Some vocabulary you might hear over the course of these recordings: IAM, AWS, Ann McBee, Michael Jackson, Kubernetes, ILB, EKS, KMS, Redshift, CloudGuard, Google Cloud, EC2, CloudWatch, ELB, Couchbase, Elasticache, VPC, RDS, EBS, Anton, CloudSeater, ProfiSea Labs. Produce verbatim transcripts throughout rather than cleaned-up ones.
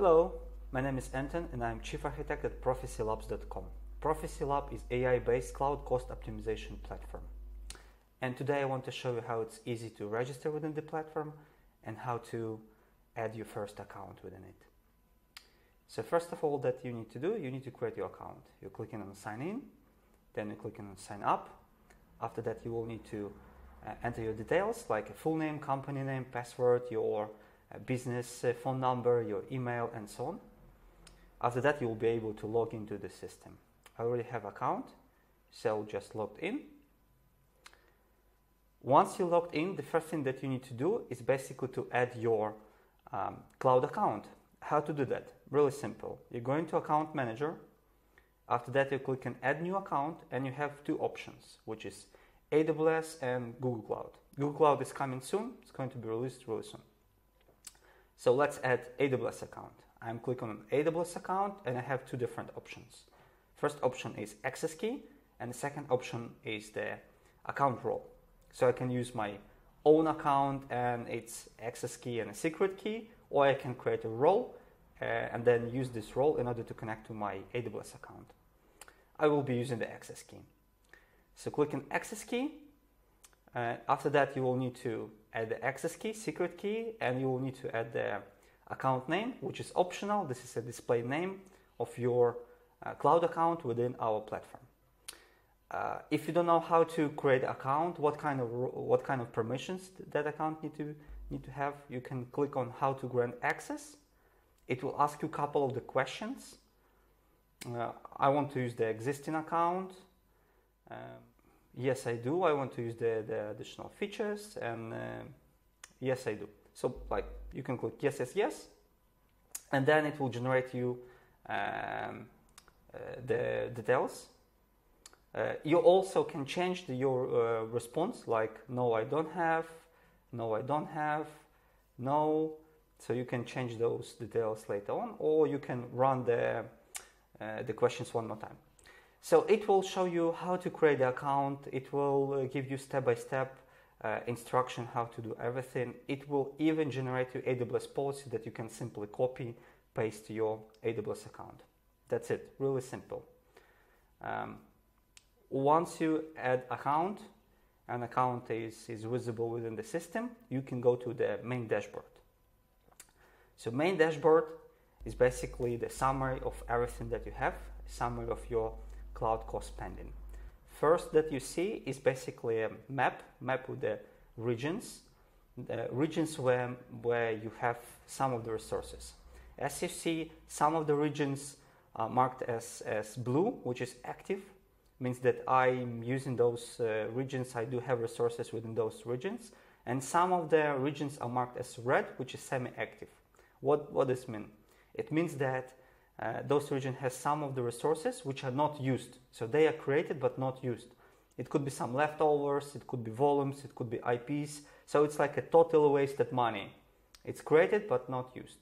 Hello, my name is Anton and I'm Chief Architect at ProfiSea Labs dot com. ProfiSea Lab is A I-based cloud cost optimization platform. And today I want to show you how it's easy to register within the platform and how to add your first account within it. So first of all that you need to do, you need to create your account. You're clicking on sign in, then you're clicking on sign up. After that you will need to uh, enter your details like a full name, company name, password, your uh, business uh, phone number, your email and so on. After that you will be able to log into the system. I already have account, so just logged in. Once you're logged in, the first thing that you need to do is basically to add your um, cloud account. How to do that? Really simple. You go into account manager. After that, you click on add new account and you have two options, which is A W S and Google Cloud. Google Cloud is coming soon. It's going to be released really soon. So let's add A W S account. I'm clicking on A W S account and I have two different options. First option is access key and the second option is the account role. So I can use my own account and its access key and a secret key, or I can create a role uh, and then use this role in order to connect to my A W S account. I will be using the access key. So click on access key. Uh, after that, you will need to add the access key, secret key, and you will need to add the account name, which is optional. This is a display name of your uh, cloud account within our platform. Uh, if you don't know how to create an account, what kind of what kind of permissions that account need to need to have, you can click on how to grant access. It will ask you a couple of the questions. Uh, I want to use the existing account. Um, yes, I do. I want to use the, the additional features, and uh, yes, I do. So like you can click yes, yes, yes, and then it will generate you um, uh, the details. Uh, you also can change the, your uh, response, like no, I don't have, no, I don't have, no. So you can change those details later on, or you can run the, uh, the questions one more time. So it will show you how to create the account. It will uh, give you step-by-step uh, instruction how to do everything. It will even generate your A W S policy that you can simply copy, paste to your A W S account. That's it, really simple. Um, Once you add account, an account is, is visible within the system, you can go to the main dashboard. So main dashboard is basically the summary of everything that you have, summary of your cloud cost spending. First that you see is basically a map, map with the regions, the regions where, where you have some of the resources. As you see, some of the regions are marked as, as blue, which is active. Means that I'm using those uh, regions, I do have resources within those regions, and some of the regions are marked as red, which is semi-active. What, what does this mean? It means that uh, those regions have some of the resources which are not used, so they are created but not used. It could be some leftovers, it could be volumes, it could be I Ps, so it's like a total wasted money. It's created but not used.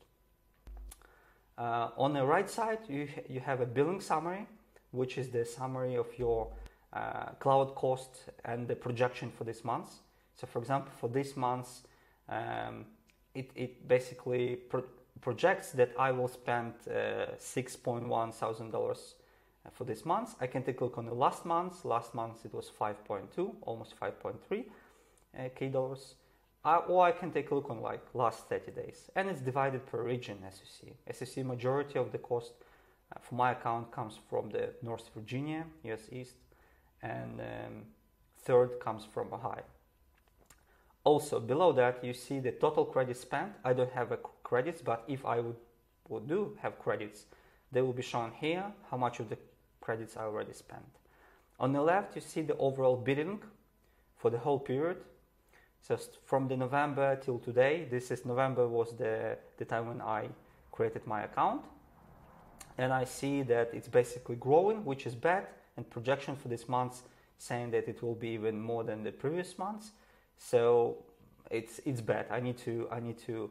Uh, on the right side, you, you have a billing summary, which is the summary of your uh, cloud cost and the projection for this month. So for example, for this month, um, it, it basically pro projects that I will spend uh, six point one thousand dollars for this month. I can take a look on the last month. Last month it was five point two, almost five point three K dollars. I, or I can take a look on like last thirty days. And it's divided per region, as you see. As you see, majority of the cost Uh, for my account comes from the North Virginia, U S East, and um, third comes from Ohio. Also below that you see the total credit spent. I don't have a credits, but if I would, would do have credits, they will be shown here, how much of the credits I already spent. On the left you see the overall billing for the whole period. So from the November till today, this is November was the, the time when I created my account. And I see that it's basically growing, which is bad, and projection for this month saying that it will be even more than the previous months. So it's it's bad. I need to I need to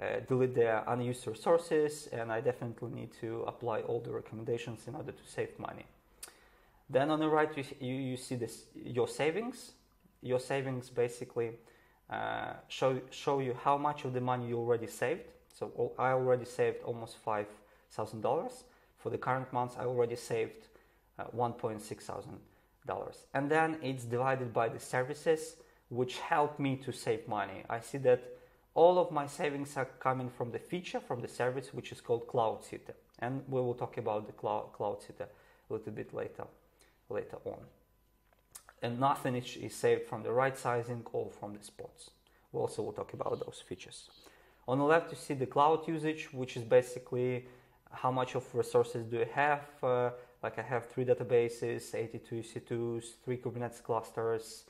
uh, delete the unused resources, and I definitely need to apply all the recommendations in order to save money. Then on the right you you, you see this your savings. Your savings basically uh, show show you how much of the money you already saved. So all, I already saved almost five thousand dollars. For the current month, I already saved uh, one point six thousand dollars. And then it's divided by the services which help me to save money. I see that all of my savings are coming from the feature, from the service, which is called CloudSeater. And we will talk about the cloud, CloudSeater a little bit later, later on. And nothing is, is saved from the right sizing or from the spots. We also will talk about those features. On the left, you see the cloud usage, which is basically how much of resources do you have. Uh, like I have three databases, eighty-two E C twos, three Kubernetes clusters,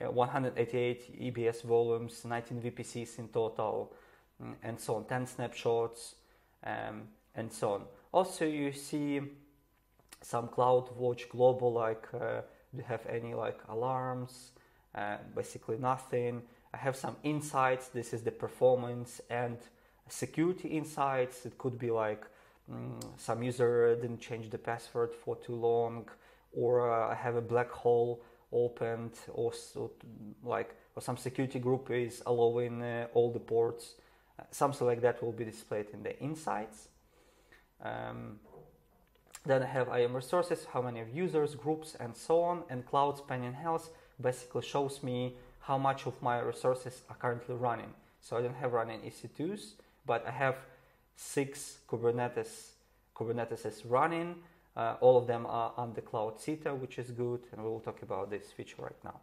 one hundred eighty-eight E B S volumes, nineteen V P Cs in total, and so on, ten snapshots, um, and so on. Also, you see some CloudWatch global, like uh, do you have any like alarms? Uh, basically nothing. I have some insights. This is the performance and security insights. It could be like um, some user didn't change the password for too long, or uh, I have a black hole opened, or so like, or some security group is allowing uh, all the ports. Uh, something like that will be displayed in the insights. Um, then I have I A M resources, how many users, groups, and so on. And cloud span and health basically shows me how much of my resources are currently running. So I don't have running E C twos, but I have six Kubernetes Kubernetes running. Uh, all of them are on the CloudSeater, which is good, and we will talk about this feature right now.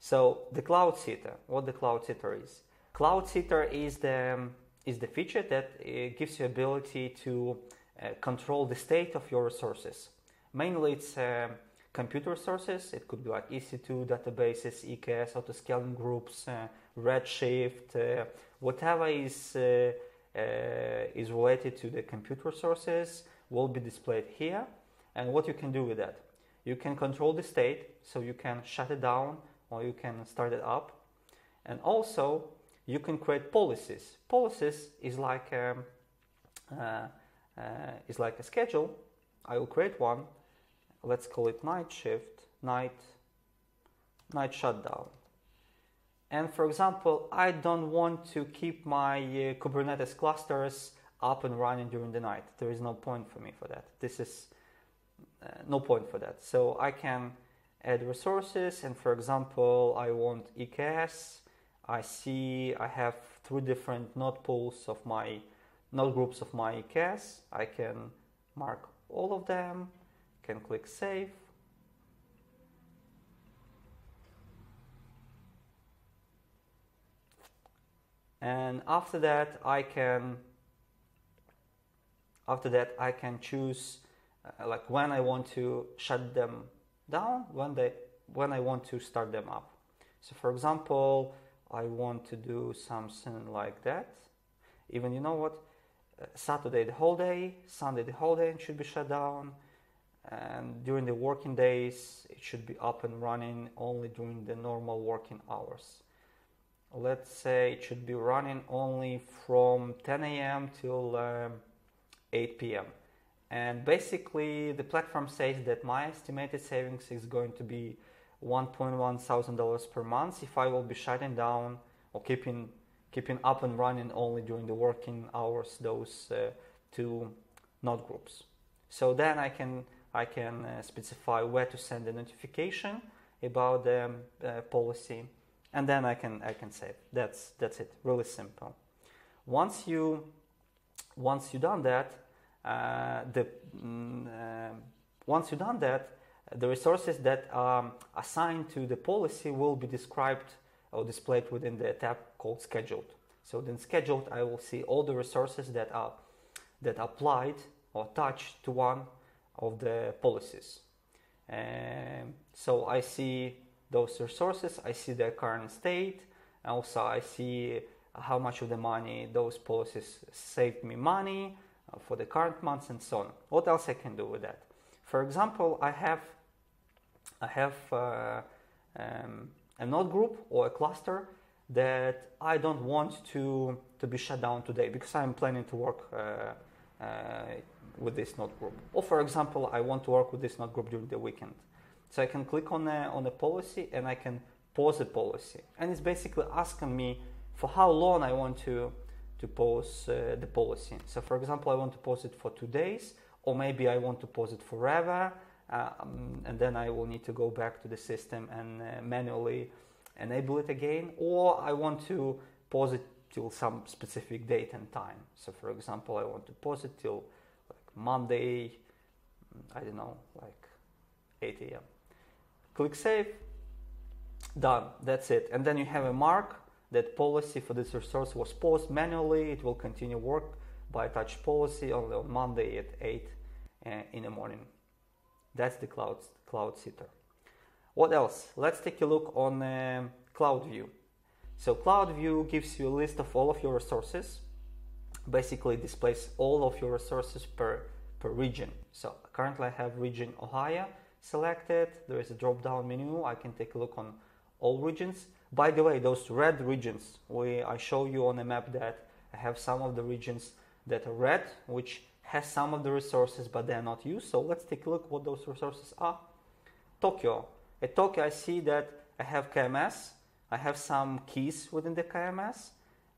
So the CloudSeater, what the CloudSeater is? CloudSeater is the is the feature that uh, gives you ability to uh, control the state of your resources. Mainly, it's uh, computer resources. It could be like E C two databases, E K S, auto-scaling groups, uh, Redshift, uh, whatever is uh, uh, is related to the computer resources will be displayed here. And what you can do with that, you can control the state, so you can shut it down or you can start it up. And also you can create policies. Policies is like a, uh, uh, is like a schedule. I will create one. Let's call it night shift, night, night shutdown. And for example, I don't want to keep my uh, Kubernetes clusters up and running during the night. There is no point for me for that. This is uh, no point for that. So I can add resources, and for example, I want E K S. I see I have three different node pools of my node groups of my E K S. I can mark all of them. Can click save. And after that, I can After that, I can choose uh, like when I want to shut them down, when they, when I want to start them up. So for example, I want to do something like that. Even, you know what, uh, Saturday the whole day, Sunday the whole day, it should be shut down. And during the working days, it should be up and running only during the normal working hours. Let's say it should be running only from ten A M till um, eight P M And basically the platform says that my estimated savings is going to be one point one thousand dollars per month if I will be shutting down or keeping keeping up and running only during the working hours those uh, two node groups. So then I can I can uh, specify where to send the notification about the um, uh, policy, and then I can I can save. That's that's it. Really simple. Once you Once you done that, uh, the mm, uh, once you done that, the resources that are assigned to the policy will be described or displayed within the tab called scheduled. So then scheduled, I will see all the resources that are that applied or attached to one of the policies. Um, so I see those resources. I see their current state. Also, I see how much of the money those policies saved me money uh, for the current months, and so on. What else I can do with that? For example, I have I have uh, um, a node group or a cluster that I don't want to to be shut down today because I'm planning to work uh, uh, with this node group. Or for example, I want to work with this node group during the weekend. So I can click on a, on a policy and I can pause the policy, and it's basically asking me for how long I want to to pause uh, the policy. So for example, I want to pause it for two days, or maybe I want to pause it forever, um, and then I will need to go back to the system and uh, manually enable it again, or I want to pause it till some specific date and time. So for example, I want to pause it till like Monday, I don't know, like eight A M Click save, done, that's it. And then you have a mark that policy for this resource was paused manually. It will continue work by attached policy only on Monday at eight uh, in the morning. That's the cloud, cloud sitter. What else? Let's take a look on um, CloudView. So CloudView gives you a list of all of your resources, basically displays all of your resources per, per region. So currently I have region Ohio selected. There is a drop-down menu. I can take a look on all regions. By the way, those red regions, we, I show you on the map that I have some of the regions that are red, which has some of the resources, but they are not used. So let's take a look what those resources are. Tokyo. At Tokyo, I see that I have K M S. I have some keys within the K M S,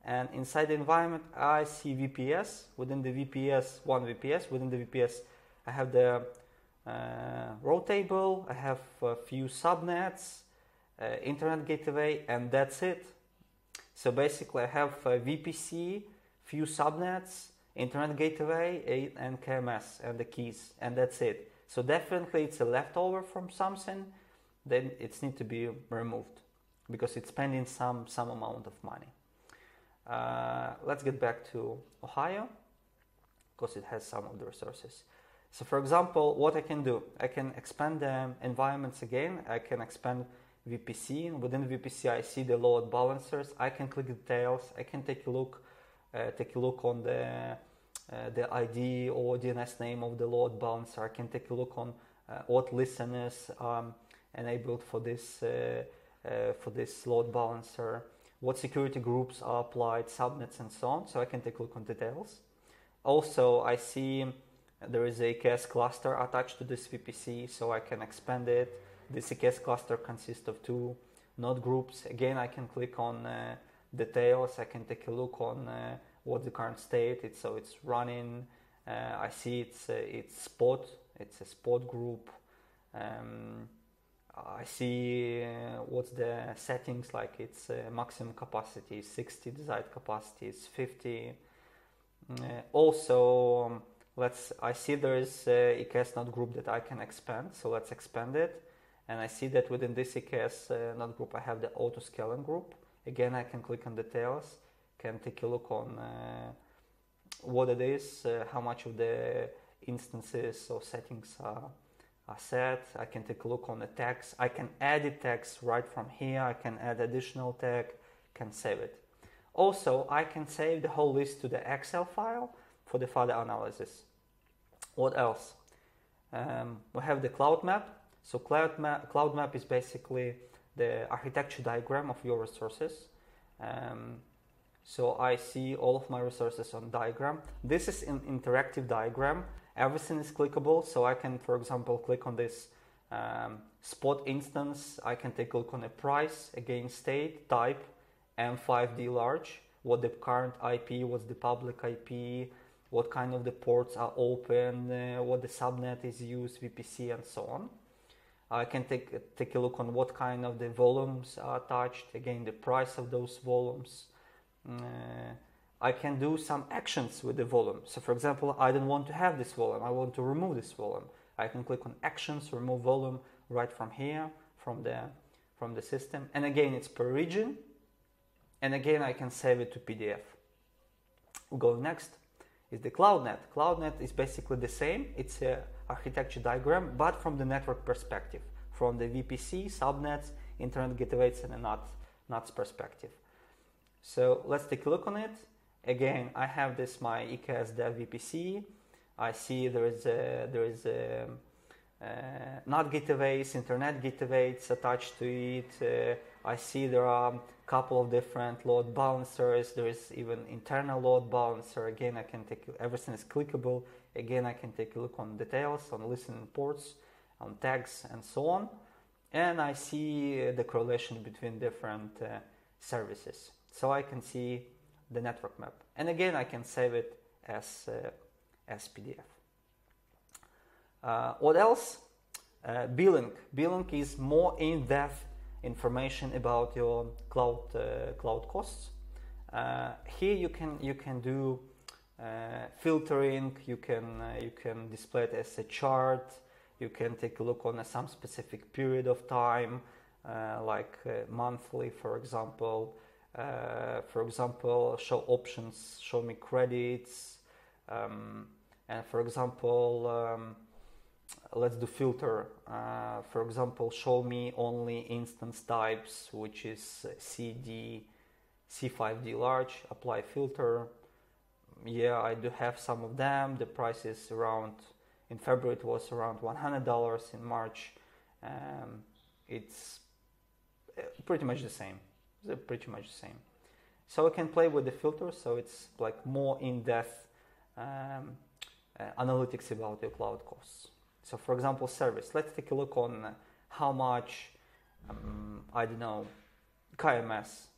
and inside the environment I see V P S. Within the V P S, one V P S. Within the V P S, I have the uh, row table. I have a few subnets, uh, internet gateway, and that's it. So basically, I have a V P C, few subnets, internet gateway, and K M S, and the keys, and that's it. So definitely, it's a leftover from something. Then it's need to be removed, because it's spending some, some amount of money. Uh, let's get back to Ohio, because it has some of the resources. So for example, what I can do, I can expand the environments again. I can expand V P C, and within V P C I see the load balancers. I can click details, I can take a look, uh, take a look on the, uh, the I D or D N S name of the load balancer. I can take a look on uh, what listeners um, enabled for this uh, Uh, for this load balancer, what security groups are applied, subnets and so on. So I can take a look on details. Also, I see there is a E K S cluster attached to this V P C, so I can expand it. This E K S cluster consists of two node groups. Again, I can click on uh, details. I can take a look on uh, what the current state is. So it's running. Uh, I see it's uh, it's spot. It's a spot group. Um, I see uh, what's the settings, like it's uh, maximum capacity sixty, desired capacity is fifty. Uh, also, um, let's. I see there is a E K S node group that I can expand, so let's expand it. And I see that within this E K S uh, node group, I have the auto scaling group. Again, I can click on details, can take a look on uh, what it is, uh, how much of the instances or settings are. I set, I can take a look on the tags. I can edit tags right from here. I can add additional tag, can save it. Also, I can save the whole list to the Excel file for the further analysis. What else? Um, we have the cloud map. So cloud map, cloud map is basically the architecture diagram of your resources. Um, so I see all of my resources on diagram. This is an interactive diagram. Everything is clickable, so I can, for example, click on this um, spot instance. I can take a look on the price, again state, type, M five D large, what the current I P, what's the public I P, what kind of the ports are open, uh, what the subnet is used, V P C, and so on. I can take, take a look on what kind of the volumes are attached, again the price of those volumes. Uh, I can do some actions with the volume. So for example, I don't want to have this volume. I want to remove this volume. I can click on actions, remove volume right from here, from the, from the system. And again, it's per region. And again, I can save it to P D F. Going next is the CloudNet. CloudNet is basically the same. It's an architecture diagram, but from the network perspective, from the V P C, subnets, internet gateways, and the N A T, N A T's perspective. So let's take a look on it. Again, I have this my E K S dev V P C. I see there is a, there is a, uh, N A T gateways, internet gateways attached to it. Uh, I see there are a couple of different load balancers. There is even internal load balancer. Again, I can take everything is clickable. Again, I can take a look on details, on listening ports, on tags, and so on. And I see the correlation between different uh, services. So I can see the network map. And again, I can save it as, uh, as P D F. Uh, what else? Uh, billing. Billing is more in-depth information about your cloud uh, cloud costs. Uh, here you can you can do uh, filtering. You can uh, you can display it as a chart. You can take a look on uh, some specific period of time, uh, like uh, monthly, for example. Uh, for example, show options, show me credits, um, and for example. Um, Let's do filter. Uh, for example, show me only instance types, which is C D, C five D large. Apply filter. Yeah, I do have some of them. The price is around, in February it was around one hundred dollars. In March, um, it's pretty much the same. They're pretty much the same. So we can play with the filters. So it's like more in-depth um, uh, analytics about your cloud costs. So, for example, service. Let's take a look on how much, um, I don't know, K M S.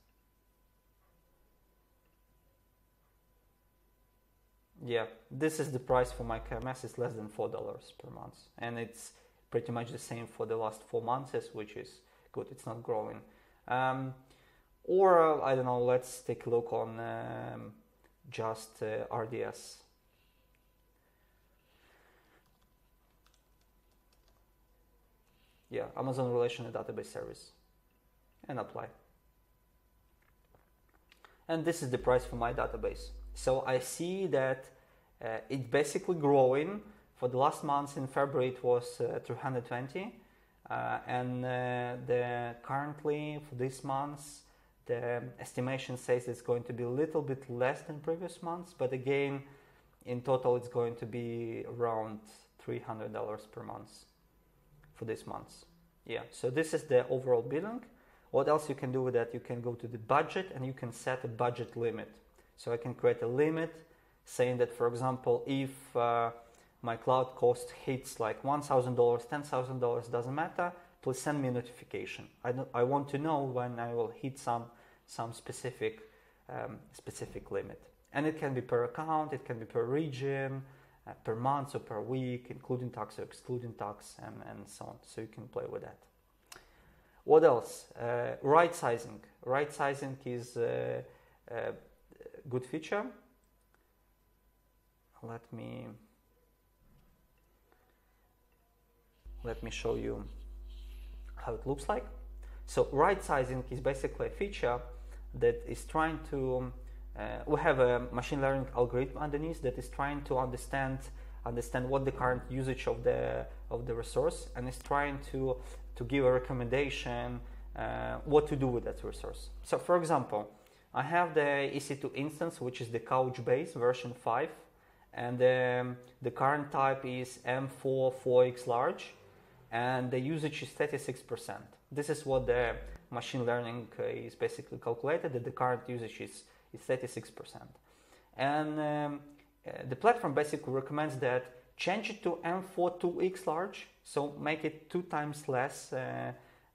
Yeah, this is the price for my K M S. It's less than four dollars per month. And it's pretty much the same for the last four months, which is good. It's not growing. Um, or, uh, I don't know, let's take a look on um, just uh, R D S. Yeah, Amazon Relational Database Service, and apply. And this is the price for my database. So I see that uh, it's basically growing. For the last month in February, it was uh, three hundred twenty, uh, and uh, the currently for this month, the estimation says it's going to be a little bit less than previous months. But again, in total, it's going to be around three hundred dollars per month. For this month. Yeah, so this is the overall billing. What else you can do with that? You can go to the budget and you can set a budget limit. So I can create a limit saying that, for example, if uh, my cloud cost hits like one thousand dollars, ten thousand dollars, doesn't matter, please send me a notification. I, don't, I want to know when I will hit some, some specific, um, specific limit. And it can be per account, it can be per region, Uh, per month or per week, including tax or excluding tax, and, and so on. So you can play with that. What else? Uh, right sizing. Right sizing is a uh, uh, good feature. Let me let me show you how it looks like. So right sizing is basically a feature that is trying to. Uh, we have a machine learning algorithm underneath that is trying to understand understand what the current usage of the of the resource, and is trying to to give a recommendation uh, what to do with that resource. So, for example, I have the E C two instance, which is the Couchbase version five, and um, the current type is M four four X large, and the usage is thirty-six percent. This is what the machine learning uh, is basically calculated, that the current usage is It's thirty-six percent. And um, uh, the platform basically recommends that change it to M four two X large, so make it two times less uh,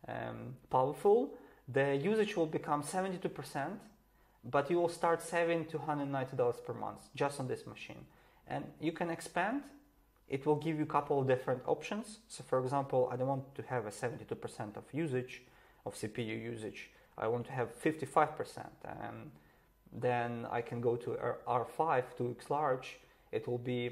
um, powerful. The usage will become seventy-two percent, but you will start saving two hundred ninety dollars per month just on this machine. And you can expand. It will give you a couple of different options. So, for example, I don't want to have a seventy-two percent of usage, of C P U usage. I want to have fifty-five percent. And then I can go to R five two X large. It will be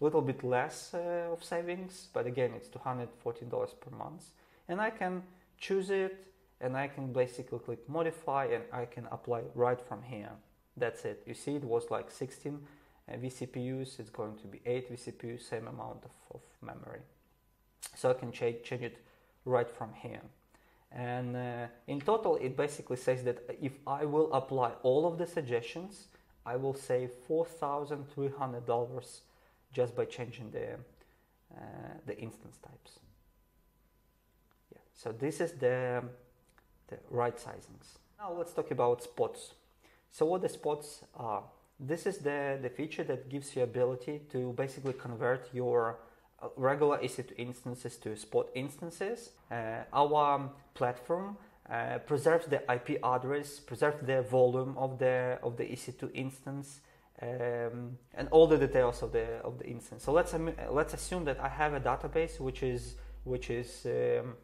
a little bit less uh, of savings, but again, it's two hundred fourteen dollars per month. And I can choose it, and I can basically click modify, and I can apply right from here. That's it. You see, it was like sixteen uh, vCPUs. It's going to be eight vCPUs, same amount of, of memory. So I can ch change it right from here. And uh, in total, it basically says that if I will apply all of the suggestions, I will save four thousand three hundred dollars just by changing the, uh, the instance types. Yeah. So this is the, the right sizings. Now let's talk about spots. So what the spots are. This is the, the feature that gives you ability to basically convert your regular E C two instances to spot instances. Uh, our platform uh, preserves the I P address, preserves the volume of the of the E C two instance, um, and all the details of the of the instance. So let's um, let's assume that I have a database which is which is um,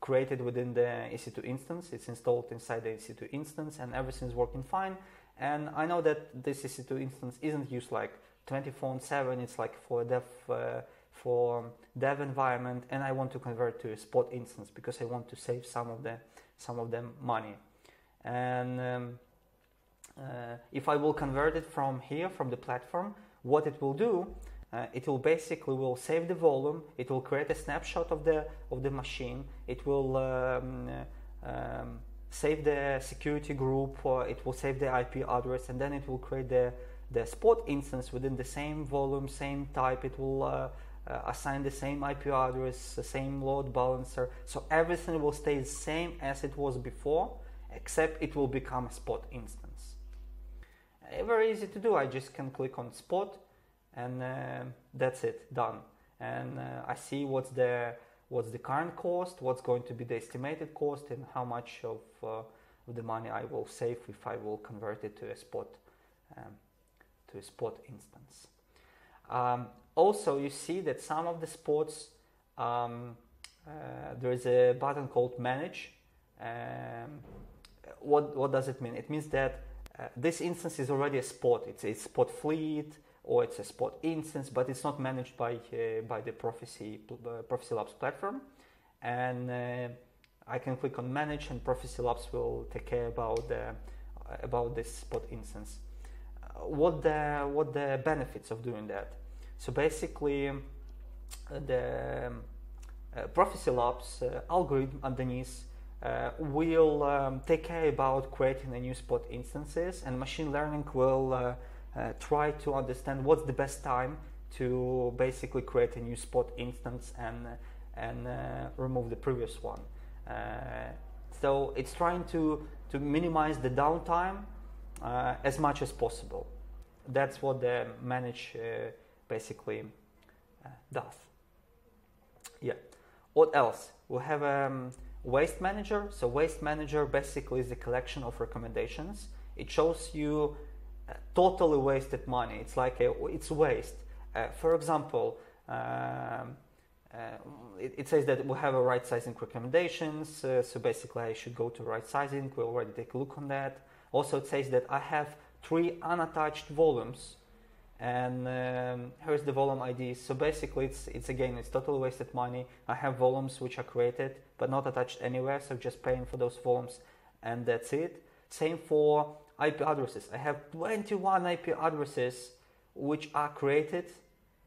created within the E C two instance. It's installed inside the E C two instance, and everything's working fine. And I know that this E C two instance isn't used like twenty-four seven. It's like for dev uh, for dev environment, and I want to convert to a spot instance because I want to save some of the some of them money. And um, uh, if I will convert it from here, from the platform, what it will do, uh, it will basically will save the volume. It will create a snapshot of the of the machine. It will um, um, save the security group. Or it will save the I P address, and then it will create the the spot instance within the same volume, same type. It will uh, uh, assign the same I P address, the same load balancer. So everything will stay the same as it was before, except it will become a spot instance. Uh, very easy to do. I just can click on spot, and uh, that's it, done. And uh, I see what's the what's the current cost, what's going to be the estimated cost, and how much of, uh, of the money I will save if I will convert it to a spot um, to a spot instance. Um, also, you see that some of the spots um, uh, there is a button called manage. Um, What, what does it mean? It means that uh, this instance is already a spot. It's a spot fleet, or it's a spot instance, but it's not managed by uh, by the ProfiSea uh, ProfiSea Labs platform. And uh, I can click on manage, and ProfiSea Labs will take care about uh, about this spot instance. Uh, what the what the benefits of doing that? So basically, uh, the uh, ProfiSea Labs uh, algorithm underneath Uh, will um, take care about creating a new spot instances, and machine learning will uh, uh, try to understand what's the best time to basically create a new spot instance and and uh, remove the previous one. Uh, so it's trying to to minimize the downtime uh, as much as possible. That's what the manage uh, basically uh, does. Yeah. What else? We have um, Waste Manager. So Waste Manager basically is a collection of recommendations. It shows you uh, totally wasted money. It's like a, it's waste. Uh, for example, um, uh, it, it says that we have a right sizing recommendations. Uh, so basically I should go to right sizing. We already take a look on that. Also it says that I have three unattached volumes, and um, here's the volume I D. So basically it's it's again it's totally wasted money. I have volumes which are created but not attached anywhere, so just paying for those volumes, and that's it. Same for I P addresses. I have twenty-one I P addresses which are created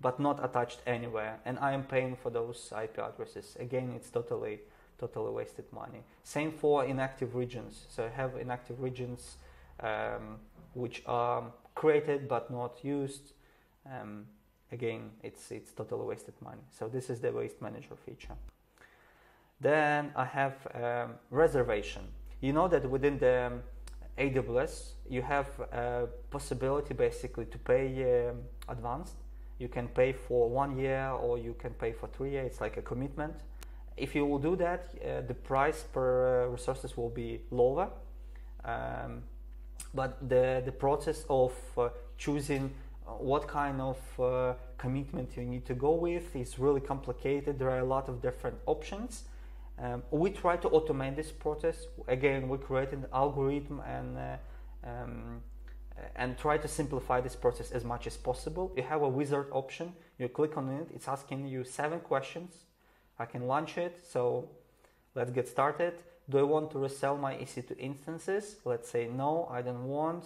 but not attached anywhere, and I am paying for those I P addresses. Again, it's totally totally wasted money. Same for inactive regions. So I have inactive regions um, which are created but not used. Um, again, it's it's totally wasted money. So this is the Waste Manager feature. Then I have um, reservation. You know that within the A W S you have a possibility basically to pay um, advanced. You can pay for one year or you can pay for three years. It's like a commitment. If you will do that, uh, the price per uh, resources will be lower. Um, But the, the process of uh, choosing what kind of uh, commitment you need to go with is really complicated. There are a lot of different options. Um, we try to automate this process. Again, we create an algorithm and, uh, um, and try to simplify this process as much as possible. You have a wizard option. You click on it. It's asking you seven questions. I can launch it. So let's get started. Do I want to resell my E C two instances? Let's say no, I don't want.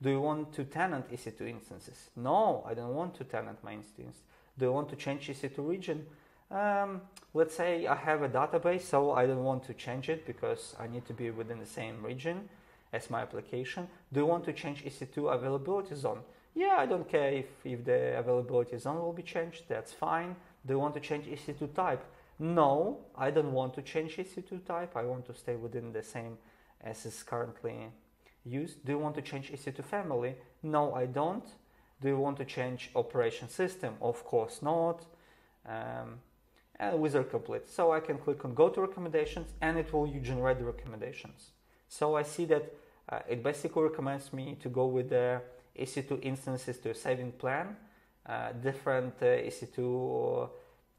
Do you want to tenant E C two instances? No, I don't want to tenant my instance. Do I want to change E C two region? Um, let's say I have a database, so I don't want to change it because I need to be within the same region as my application. Do you want to change E C two availability zone? Yeah, I don't care if, if the availability zone will be changed, that's fine. Do you want to change E C two type? No, I don't want to change E C two type. I want to stay within the same as is currently used. Do you want to change E C two family? No, I don't. Do you want to change operation system? Of course not. Um, and wizard complete. So I can click on go to recommendations, and it will generate the recommendations. So I see that uh, it basically recommends me to go with the E C two instances to a saving plan, uh, different uh, E C two,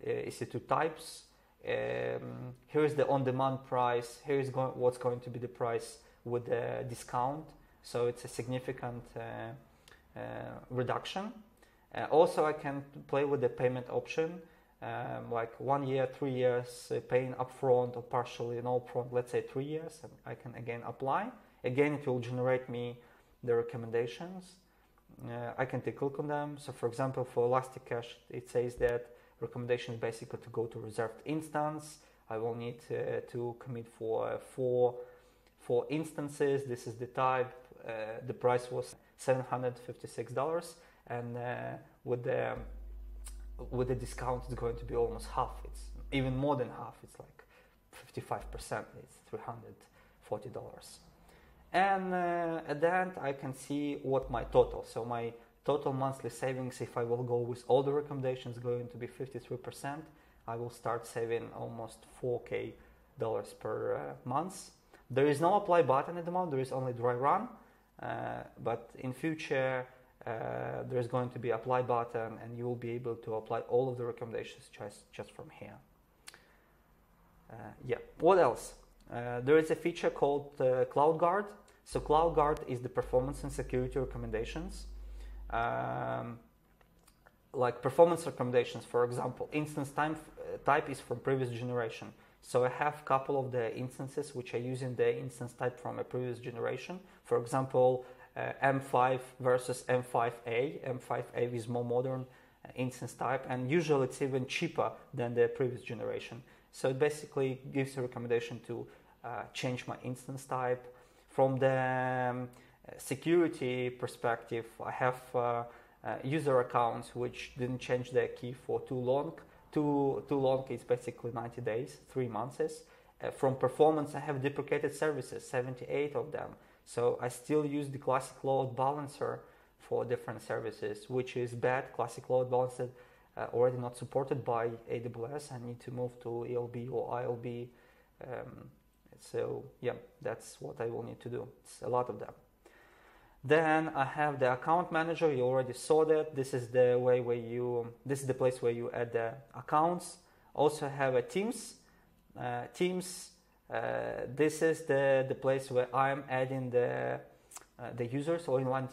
uh, E C two types. Um, here is the on-demand price. Here is go what's going to be the price with the discount. So it's a significant uh, uh, reduction. Uh, also, I can play with the payment option, um, like one year, three years, uh, paying upfront or partially in upfront. Let's say three years, and I can again apply. Again, it will generate me the recommendations. Uh, I can take a look on them. So, for example, for Elasticache, it says that recommendation is basically to go to reserved instance. I will need uh, to commit for uh, four, four instances. This is the type. Uh, the price was seven hundred fifty-six dollars, and uh, with the with the discount, it's going to be almost half. It's even more than half. It's like fifty-five percent. It's three hundred forty dollars. And uh, at the end, I can see what my total. So my total monthly savings, if I will go with all the recommendations, going to be fifty-three percent. I will start saving almost four K dollars per uh, month. There is no apply button at the moment. There is only dry run. Uh, but in future, uh, there is going to be apply button, and you will be able to apply all of the recommendations just just from here. Uh, yeah. What else? Uh, there is a feature called uh, CloudGuard. So CloudGuard is the performance and security recommendations. Um, like performance recommendations, for example, instance time uh, type is from previous generation. So I have a couple of the instances which are using the instance type from a previous generation. For example, uh, M five versus M five A. M five A is more modern uh, instance type, and usually it's even cheaper than the previous generation. So it basically gives a recommendation to uh, change my instance type. From the um, security perspective, I have uh, uh, user accounts which didn't change their key for too long. Too, too long is basically ninety days, three months. Uh, from performance, I have deprecated services, seventy-eight of them. So I still use the classic load balancer for different services, which is bad. Classic load balancer uh, already not supported by A W S. I need to move to E L B or I L B. Um, so yeah, that's what I will need to do. It's a lot of them. Then I have the account manager. You already saw that. This is the way where you, this is the place where you add the accounts. Also have a Teams. Uh, teams, uh, this is the, the place where I'm adding the, uh, the users or invite,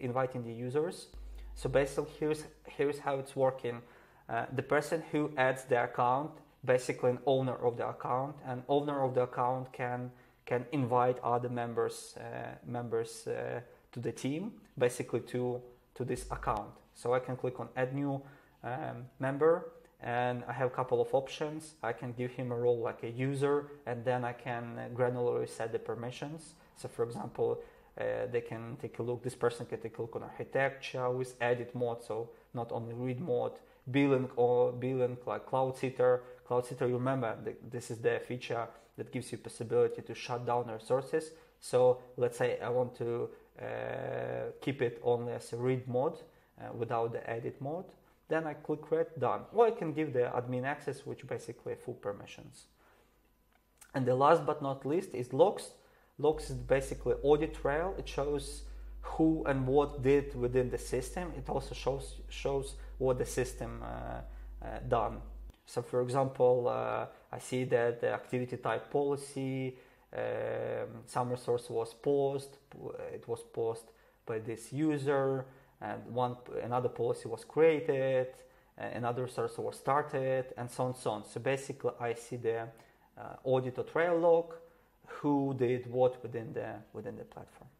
inviting the users. So basically here's, here's how it's working. Uh, the person who adds the account, basically an owner of the account, and owner of the account can, can invite other members, uh, members uh, to the team, basically to to this account. So I can click on add new um, member, and I have a couple of options. I can give him a role like a user, and then I can granularly set the permissions. So for example, uh, they can take a look, this person can take a look on architecture with edit mode, so not only read mode, billing or billing like Cloud Sitter. Cloud Sitter, you remember, the, this is the feature that gives you possibility to shut down resources. So let's say I want to Uh, keep it only as a read mode uh, without the edit mode, then I click read, done. Or I can give the admin access, which basically full permissions. And the last but not least is logs. Logs is basically audit trail. It shows who and what did within the system. It also shows shows what the system uh, uh, done. So for example, uh, I see that the activity type policy, Um, some resource was paused, it was paused by this user, and one another policy was created, another resource was started, and so on so on. So basically I see the uh, audit or trail log, who did what within the within the platform.